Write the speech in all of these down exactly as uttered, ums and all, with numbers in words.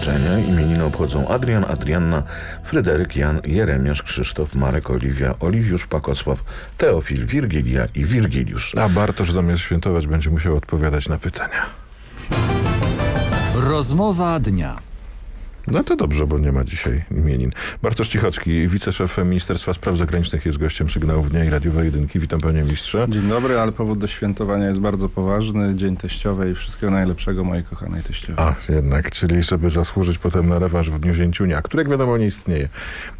otoczenia. Imieniny obchodzą Adrian, Adrianna, Fryderyk, Jan, Jeremiasz, Krzysztof, Marek, Oliwia, Oliwiusz, Pakosław, Teofil, Wirgilia i Wirgiliusz. A Bartosz zamiast świętować będzie musiał odpowiadać na pytania. Rozmowa dnia. No to dobrze, bo nie ma dzisiaj imienin. Bartosz Cichocki, wiceszef Ministerstwa Spraw Zagranicznych, jest gościem Sygnałów Dnia i Radiowej Jedynki. Witam, panie ministrze. Dzień dobry, ale powód do świętowania jest bardzo poważny. Dzień teściowej i wszystkiego najlepszego mojej kochanej teściowej. Ach, jednak, czyli żeby zasłużyć potem na rewanż w dniu zięciunia, który, jak wiadomo, nie istnieje.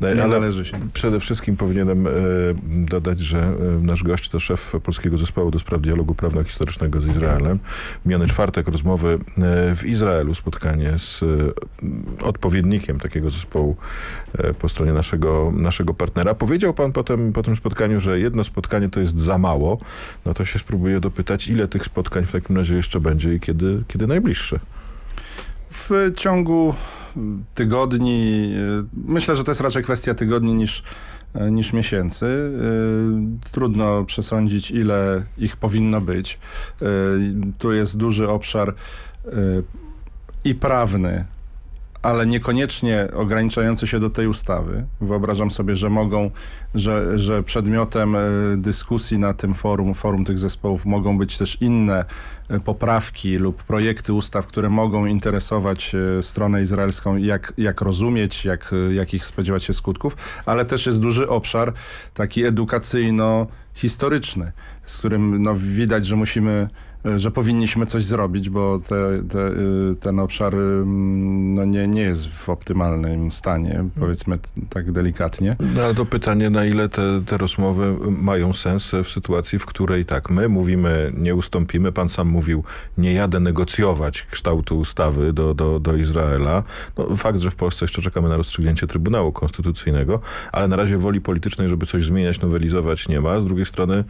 Ale nie należy się. Przede wszystkim powinienem e, dodać, że e, nasz gość to szef Polskiego Zespołu do Spraw Dialogu Prawno-Historycznego z Izraelem. Miniony czwartek rozmowy e, w Izraelu, spotkanie z e, odpowiednikiem takiego zespołu e, po stronie naszego, naszego partnera. Powiedział pan potem, po tym spotkaniu, że jedno spotkanie to jest za mało. No to się spróbuję dopytać, ile tych spotkań w takim razie jeszcze będzie i kiedy, kiedy najbliższe? W ciągu tygodni, myślę, że to jest raczej kwestia tygodni niż, niż miesięcy. Trudno przesądzić, ile ich powinno być. Tu jest duży obszar i prawny, ale niekoniecznie ograniczający się do tej ustawy. Wyobrażam sobie, że mogą, że, że przedmiotem dyskusji na tym forum, forum tych zespołów mogą być też inne poprawki lub projekty ustaw, które mogą interesować stronę izraelską, jak, jak rozumieć, jak, jakich spodziewać się skutków, ale też jest duży obszar taki edukacyjno-historyczny, z którym no, widać, że musimy że powinniśmy coś zrobić, bo te, te, ten obszar no nie, nie jest w optymalnym stanie, powiedzmy tak delikatnie. No ale to pytanie, na ile te, te rozmowy mają sens w sytuacji, w której tak, my mówimy, nie ustąpimy, pan sam mówił, nie jadę negocjować kształtu ustawy do, do, do Izraela. No, fakt, że w Polsce jeszcze czekamy na rozstrzygnięcie Trybunału Konstytucyjnego, ale na razie woli politycznej, żeby coś zmieniać, nowelizować nie ma. Z drugiej strony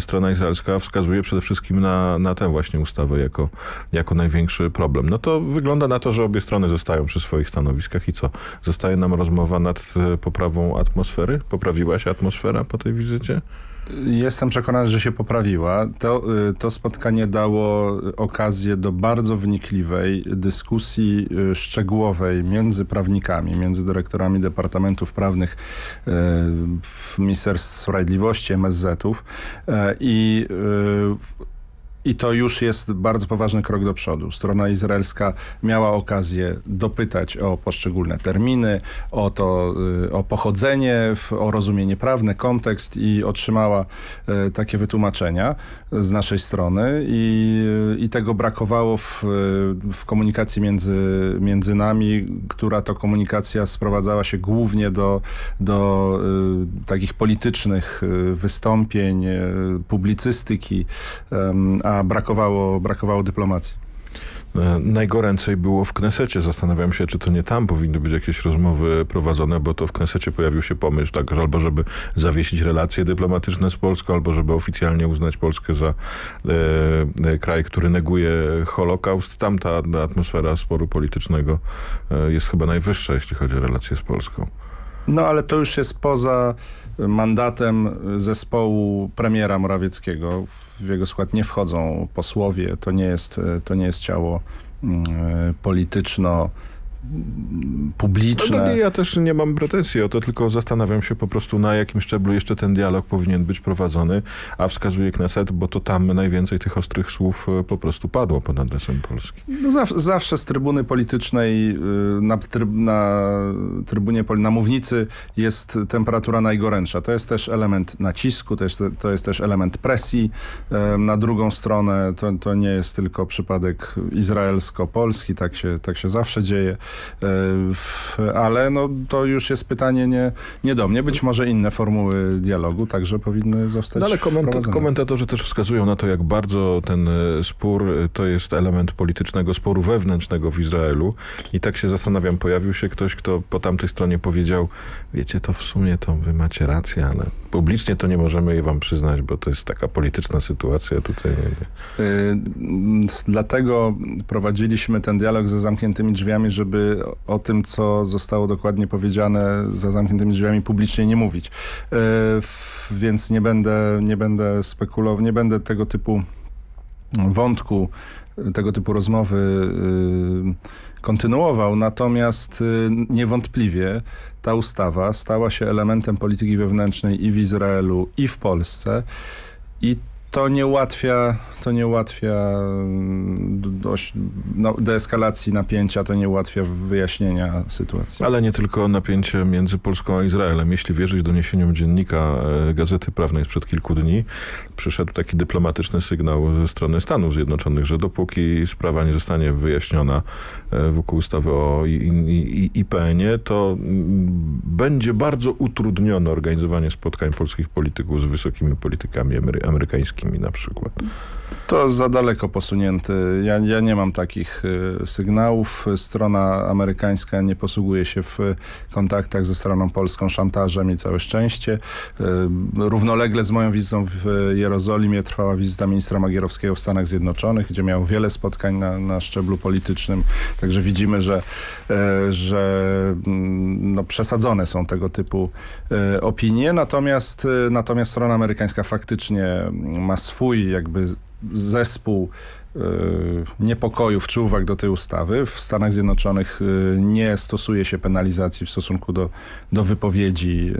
strona izraelska wskazuje przede wszystkim na, na tę właśnie ustawę jako, jako największy problem. No to wygląda na to, że obie strony zostają przy swoich stanowiskach i co? Zostaje nam rozmowa nad poprawą atmosfery? Poprawiła się atmosfera po tej wizycie? Jestem przekonany, że się poprawiła. To, to spotkanie dało okazję do bardzo wnikliwej dyskusji szczegółowej między prawnikami, między dyrektorami departamentów prawnych w Ministerstwie Sprawiedliwości, M S Z-ów i w I to już jest bardzo poważny krok do przodu. Strona izraelska miała okazję dopytać o poszczególne terminy, o to, o pochodzenie, o rozumienie prawne, kontekst i otrzymała takie wytłumaczenia z naszej strony i, i tego brakowało w, w komunikacji między, między nami, która to komunikacja sprowadzała się głównie do, do takich politycznych wystąpień, publicystyki, a brakowało, brakowało dyplomacji. Najgoręcej było w Knesecie. Zastanawiam się, czy to nie tam powinny być jakieś rozmowy prowadzone, bo to w Knesecie pojawił się pomysł, tak, albo żeby zawiesić relacje dyplomatyczne z Polską, albo żeby oficjalnie uznać Polskę za e, kraj, który neguje Holokaust. Tam ta atmosfera sporu politycznego e, jest chyba najwyższa, jeśli chodzi o relacje z Polską. No ale to już jest poza mandatem zespołu premiera Morawieckiego. W jego skład nie wchodzą posłowie. To nie jest, to nie jest ciało y, polityczno- publiczne. No, ja też nie mam pretensji o to, tylko zastanawiam się po prostu, na jakim szczeblu jeszcze ten dialog powinien być prowadzony, a wskazuje Kneset, bo to tam najwięcej tych ostrych słów po prostu padło pod adresem Polski. No, zaw zawsze z trybuny politycznej, na, tryb na trybunie, na mównicy jest temperatura najgorętsza. To jest też element nacisku, to jest, to jest też element presji. Na drugą stronę to, to nie jest tylko przypadek izraelsko-polski, tak się, tak się zawsze dzieje. Ale no, to już jest pytanie nie, nie do mnie. Być może inne formuły dialogu także powinny zostać no, ale komentat komentatorzy też wskazują na to, jak bardzo ten spór to jest element politycznego sporu wewnętrznego w Izraelu. I tak się zastanawiam, pojawił się ktoś, kto po tamtej stronie powiedział, wiecie, to w sumie to wy macie rację, ale publicznie to nie możemy jej wam przyznać, bo to jest taka polityczna sytuacja tutaj. Dlatego prowadziliśmy ten dialog za zamkniętymi drzwiami, żeby żeby o tym, co zostało dokładnie powiedziane za zamkniętymi drzwiami, publicznie nie mówić. Yy, więc nie będę, nie będę spekulował, nie będę tego typu wątku, tego typu rozmowy yy, kontynuował, natomiast niewątpliwie ta ustawa stała się elementem polityki wewnętrznej i w Izraelu, i w Polsce, i to nie ułatwia, to nie ułatwia dość, no, deeskalacji napięcia, to nie ułatwia wyjaśnienia sytuacji. Ale nie tylko napięcie między Polską a Izraelem. Jeśli wierzyć doniesieniom dziennika Gazety Prawnej sprzed kilku dni, przyszedł taki dyplomatyczny sygnał ze strony Stanów Zjednoczonych, że dopóki sprawa nie zostanie wyjaśniona wokół ustawy o I P N-ie, to będzie bardzo utrudnione organizowanie spotkań polskich polityków z wysokimi politykami amerykańskimi. Na przykład. To za daleko posunięty. Ja, ja nie mam takich y, sygnałów. Strona amerykańska nie posługuje się w kontaktach ze stroną polską szantażem i całe szczęście. Y, równolegle z moją wizytą w Jerozolimie trwała wizyta ministra Magierowskiego w Stanach Zjednoczonych, gdzie miał wiele spotkań na, na szczeblu politycznym. Także widzimy, że, y, że y, no, przesadzone są tego typu y, opinie. Natomiast, y, natomiast strona amerykańska faktycznie ma swój jakby zespół y, niepokojów czy uwag do tej ustawy. W Stanach Zjednoczonych y, nie stosuje się penalizacji w stosunku do, do wypowiedzi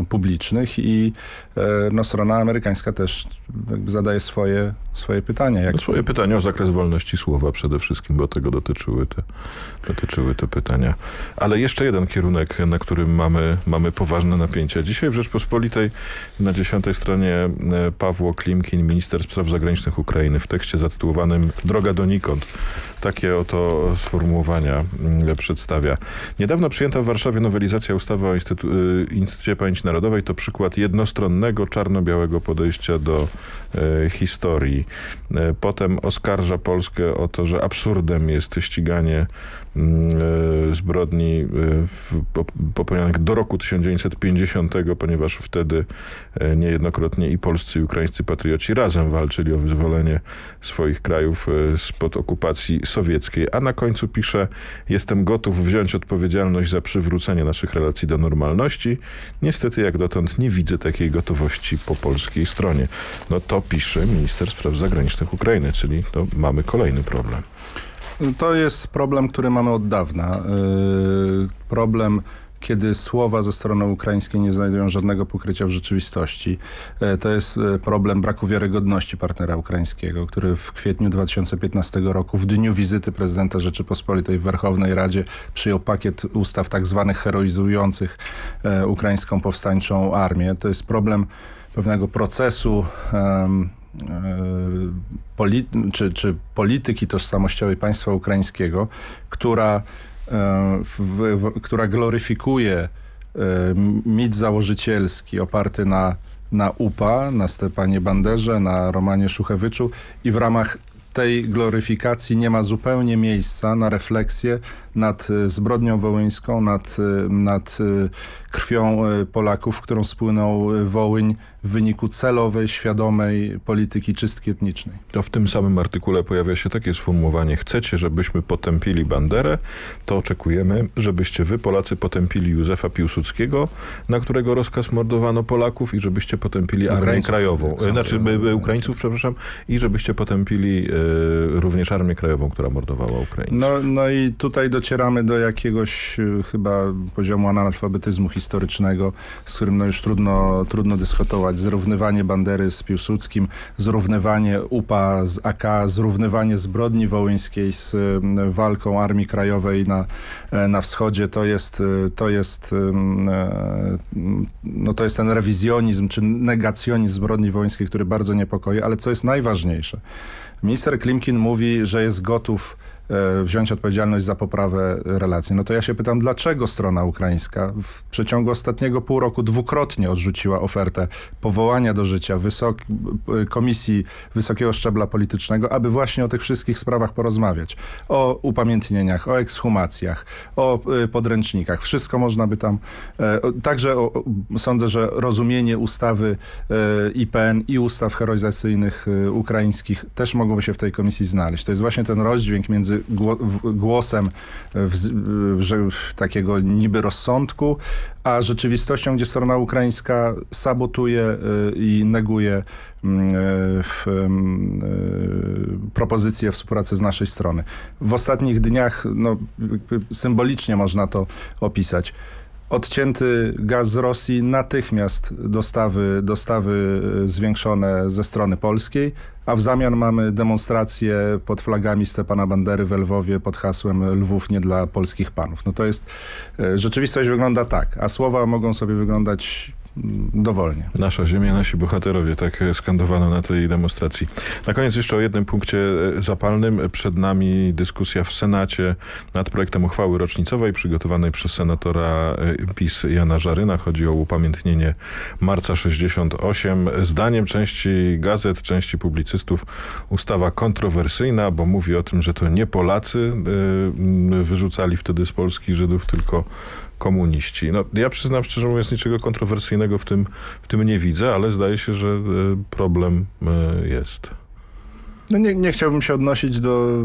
y, publicznych i y, no, strona amerykańska też jakby zadaje swoje, swoje pytania. Jak no, swoje to... pytania o zakres wolności słowa przede wszystkim, bo tego dotyczyły te, dotyczyły te pytania. Ale jeszcze jeden kierunek, na którym mamy, mamy poważne napięcia. Dzisiaj w Rzeczpospolitej na dziesiątej stronie Pawło Klimkin, minister spraw zagranicznych Ukrainy, w tekście zatytułowanym Droga donikąd. Takie oto sformułowania przedstawia. Niedawno przyjęta w Warszawie nowelizacja ustawy o Instytu Instytucie Pamięci Narodowej to przykład jednostronnego, czarno-białego podejścia do e, historii. E, potem oskarża Polskę o to, że absurdem jest ściganie e, zbrodni e, popełnionych do roku tysiąc dziewięćset pięćdziesiątego, ponieważ wtedy e, niejednokrotnie i polscy, i ukraińscy patrioci razem walczyli o wyzwolenie swoich krajów e, spod okupacji sowieckiej. A na końcu pisze: jestem gotów wziąć odpowiedzialność za przywrócenie naszych relacji do normalności. Niestety jak dotąd nie widzę takiej gotowości po polskiej stronie. No to pisze minister spraw zagranicznych Ukrainy, czyli to mamy kolejny problem. To jest problem, który mamy od dawna. Yy, problem, kiedy słowa ze strony ukraińskiej nie znajdują żadnego pokrycia w rzeczywistości. To jest problem braku wiarygodności partnera ukraińskiego, który w kwietniu dwa tysiące piętnastego roku, w dniu wizyty prezydenta Rzeczypospolitej w Werchownej Radzie, przyjął pakiet ustaw tak zwanych heroizujących ukraińską powstańczą armię. To jest problem pewnego procesu um, poli czy, czy polityki tożsamościowej państwa ukraińskiego, która W, w, która gloryfikuje y, mit założycielski oparty na, na U P A, na Stepanie Banderze, na Romanie Szuchewyczu, i w ramach tej gloryfikacji nie ma zupełnie miejsca na refleksję nad zbrodnią wołyńską, nad, nad krwią Polaków, którą spłynął Wołyń w wyniku celowej, świadomej polityki czystki etnicznej. To w tym samym artykule pojawia się takie sformułowanie: chcecie, żebyśmy potępili Banderę, to oczekujemy, żebyście wy, Polacy, potępili Józefa Piłsudskiego, na którego rozkaz mordowano Polaków, i żebyście potępili Armię Krajową, znaczy Ukraińców, przepraszam, i żebyście potępili y, również Armię Krajową, która mordowała Ukraińców. No, no i tutaj docieramy do jakiegoś y, chyba poziomu analfabetyzmu historycznego, z którym no już trudno, trudno dyskutować. Zrównywanie Bandery z Piłsudskim, zrównywanie U P A z A K, zrównywanie zbrodni wołyńskiej z walką Armii Krajowej na, na wschodzie, to jest, to jest, no to jest ten rewizjonizm czy negacjonizm zbrodni wołyńskiej, który bardzo niepokoi. Ale co jest najważniejsze? Minister Klimkin mówi, że jest gotów wziąć odpowiedzialność za poprawę relacji. No to ja się pytam, dlaczego strona ukraińska w przeciągu ostatniego pół roku dwukrotnie odrzuciła ofertę powołania do życia wysok... komisji wysokiego szczebla politycznego, aby właśnie o tych wszystkich sprawach porozmawiać. O upamiętnieniach, o ekshumacjach, o podręcznikach. Wszystko można by tam... Także o, sądzę, że rozumienie ustawy I P N i ustaw heroizacyjnych ukraińskich też mogłoby się w tej komisji znaleźć. To jest właśnie ten rozdźwięk między głosem w, że, takiego niby rozsądku, a rzeczywistością, gdzie strona ukraińska sabotuje i neguje propozycje współpracy z naszej strony. W ostatnich dniach, no, symbolicznie można to opisać, odcięty gaz z Rosji, natychmiast dostawy, dostawy zwiększone ze strony polskiej, a w zamian mamy demonstracje pod flagami Stepana Bandery we Lwowie pod hasłem Lwów nie dla polskich panów. No to jest, rzeczywistość wygląda tak, a słowa mogą sobie wyglądać dowolnie. Nasza ziemia, nasi bohaterowie, tak skandowano na tej demonstracji. Na koniec jeszcze o jednym punkcie zapalnym. Przed nami dyskusja w Senacie nad projektem uchwały rocznicowej przygotowanej przez senatora PiS Jana Żaryna. Chodzi o upamiętnienie marca sześćdziesiątego ósmego. Zdaniem części gazet, części publicystów ustawa kontrowersyjna, bo mówi o tym, że to nie Polacy wyrzucali wtedy z Polski Żydów, tylko komuniści. No, ja przyznam szczerze mówiąc, niczego kontrowersyjnego w tym, w tym nie widzę, ale zdaje się, że problem jest. No nie, nie chciałbym się odnosić do,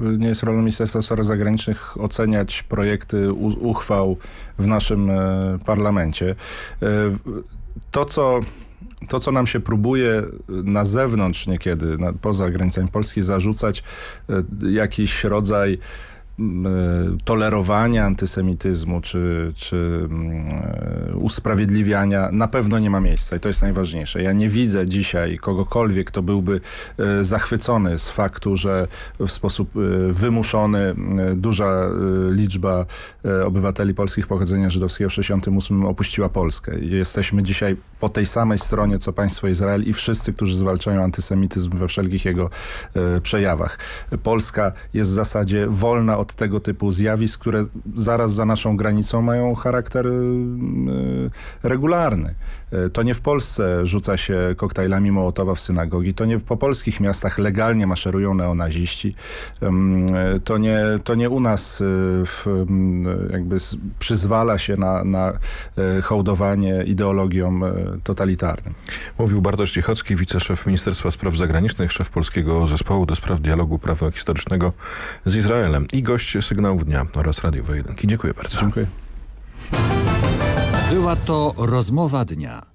nie jest rolą Ministerstwa Spraw Zagranicznych oceniać projekty u, uchwał w naszym parlamencie. To, co To, co nam się próbuje na zewnątrz niekiedy, na, poza granicami Polski zarzucać, jakiś rodzaj tolerowania antysemityzmu czy, czy usprawiedliwiania na pewno nie ma miejsca i to jest najważniejsze. Ja nie widzę dzisiaj kogokolwiek, kto byłby zachwycony z faktu, że w sposób wymuszony duża liczba obywateli polskich pochodzenia żydowskiego w tysiąc dziewięćset sześćdziesiątym ósmym opuściła Polskę. Jesteśmy dzisiaj po tej samej stronie co państwo Izrael i wszyscy, którzy zwalczają antysemityzm we wszelkich jego przejawach. Polska jest w zasadzie wolna od tego typu zjawisk, które zaraz za naszą granicą mają charakter regularny. To nie w Polsce rzuca się koktajlami Mołotowa w synagogi, to nie po polskich miastach legalnie maszerują neonaziści, to nie, to nie u nas w, jakby przyzwala się na, na hołdowanie ideologiom totalitarnym. Mówił Bartosz Cichocki, wiceszef Ministerstwa Spraw Zagranicznych, szef Polskiego Zespołu do Spraw Dialogu Prawno-Historycznego z Izraelem i gość Sygnałów Dnia oraz Radiowej Jedynki. Dziękuję bardzo. Dziękuję. Była to rozmowa dnia.